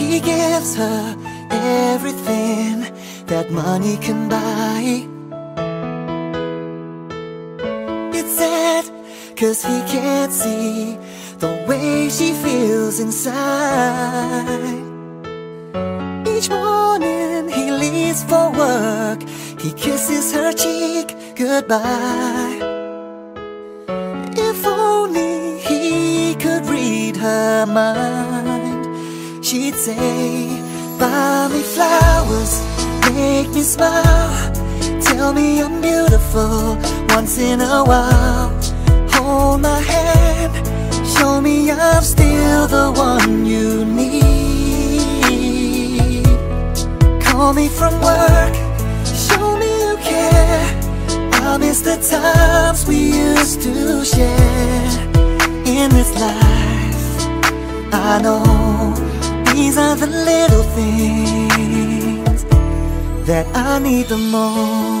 He gives her everything that money can buy. It's sad, 'cause he can't see the way she feels inside. Each morning he leaves for work, he kisses her cheek goodbye. If only he could read her mind, she'd say, buy me flowers, make me smile, tell me I'm beautiful once in a while. Hold my hand, show me I'm still the one you need. Call me from work, show me you care. I miss the times we used to share. In this life, I know these are the little things that I need the most.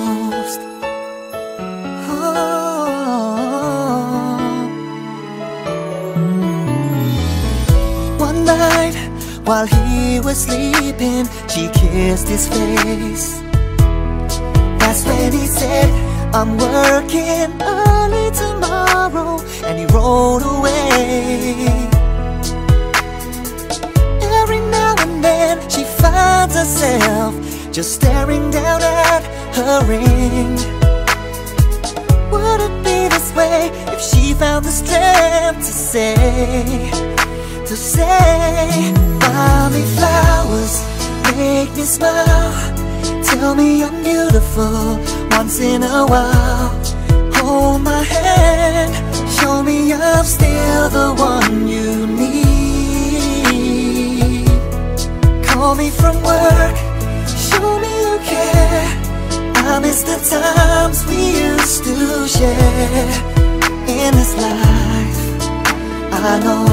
While he was sleeping, she kissed his face. That's when he said, I'm working early tomorrow, and he rolled away. Every now and then she finds herself just staring down at her ring. Would it be this way if she found the strength to say, buy me flowers, make me smile, tell me I'm beautiful once in a while. Hold my hand, show me I'm still the one you need. Call me from work, show me you care. I miss the times we used to share. In this life, I know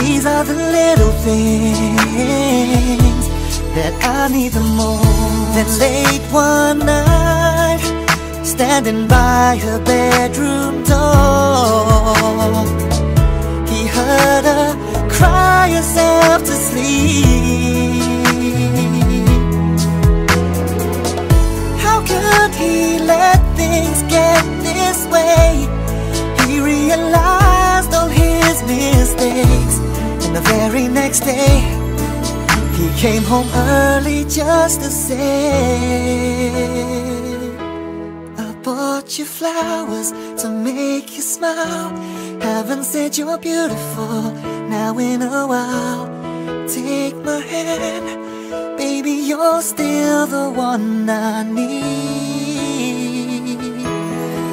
these are the little things that I need the most. Then late one night, standing by her bedroom door, he heard her cry herself to sleep. How could he let things get this way? He realized all his mistakes. The very next day, he came home early just to say, I bought you flowers to make you smile. Haven't said you're beautiful now in a while. Take my hand, baby, you're still the one I need.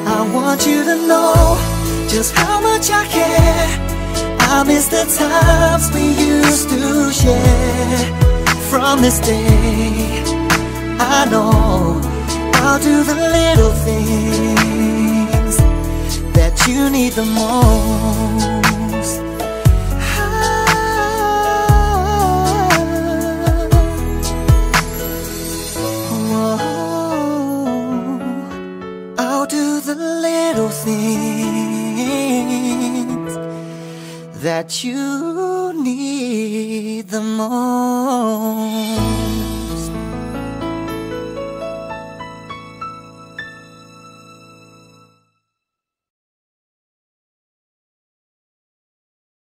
I want you to know just how much I care. I miss the times we used to share. From this day, I know I'll do the little things that you need the most. I'll do the little things that you need the most.